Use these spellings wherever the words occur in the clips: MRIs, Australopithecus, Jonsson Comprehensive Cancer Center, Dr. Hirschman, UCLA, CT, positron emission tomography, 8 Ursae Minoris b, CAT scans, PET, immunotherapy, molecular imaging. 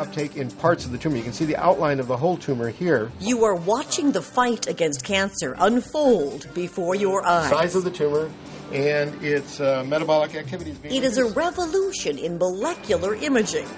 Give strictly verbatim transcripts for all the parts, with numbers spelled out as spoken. uptake in parts of the tumor. You can see the outline of the whole tumor here. You are watching the fight against cancer unfold before your eyes. Size of the tumor and its uh, metabolic activities. Being it reduced. Is a revolution in molecular imaging.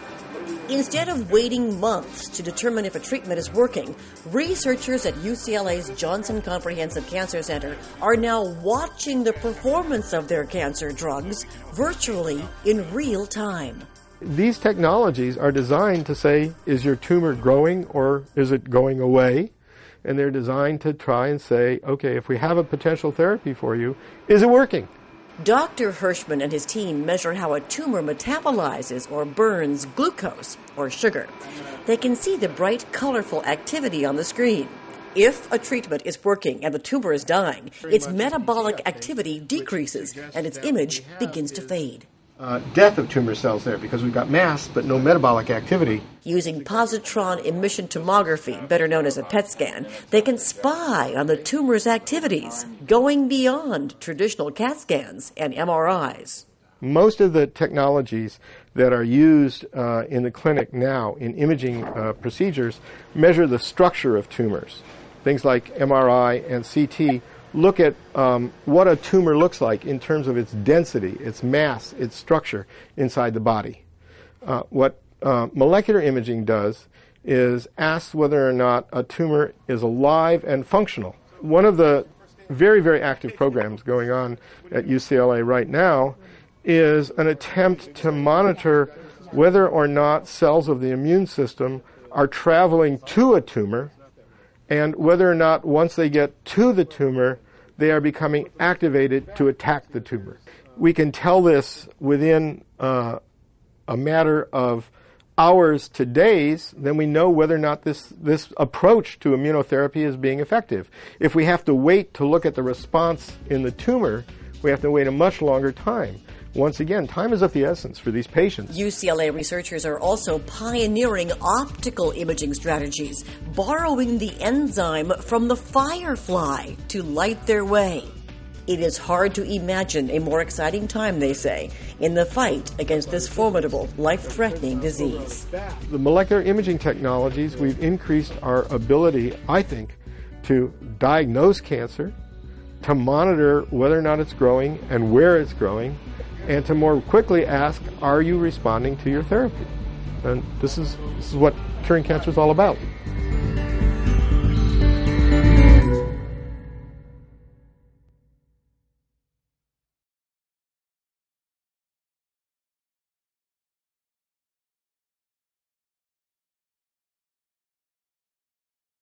Instead of waiting months to determine if a treatment is working, researchers at U C L A's Jonsson Comprehensive Cancer Center are now watching the performance of their cancer drugs virtually in real time. These technologies are designed to say, is your tumor growing or is it going away? And they're designed to try and say, okay, if we have a potential therapy for you, is it working? Doctor Hirschman and his team measure how a tumor metabolizes or burns glucose, or sugar. They can see the bright, colorful activity on the screen. If a treatment is working and the tumor is dying, its metabolic activity decreases and its image begins to fade. Uh, death of tumor cells there because we've got mass but no metabolic activity. Using positron emission tomography, better known as a P E T scan, they can spy on the tumor's activities, going beyond traditional CAT scans and M R Is. Most of the technologies that are used uh, in the clinic now in imaging uh, procedures measure the structure of tumors. Things like M R I and C T look at um, what a tumor looks like in terms of its density, its mass, its structure inside the body. Uh, what uh, molecular imaging does is asks whether or not a tumor is alive and functional. One of the very, very active programs going on at U C L A right now is an attempt to monitor whether or not cells of the immune system are traveling to a tumor, and whether or not once they get to the tumor, they are becoming activated to attack the tumor. We can tell this within uh, a matter of hours to days, then we know whether or not this, this approach to immunotherapy is being effective. If we have to wait to look at the response in the tumor, we have to wait a much longer time. Once again, time is of the essence for these patients. U C L A researchers are also pioneering optical imaging strategies, borrowing the enzyme from the firefly to light their way. It is hard to imagine a more exciting time, they say, in the fight against this formidable, life-threatening disease. The molecular imaging technologies, we've increased our ability, I think, to diagnose cancer, to monitor whether or not it's growing and where it's growing, and to more quickly ask, are you responding to your therapy? And this is, this is what curing cancer is all about.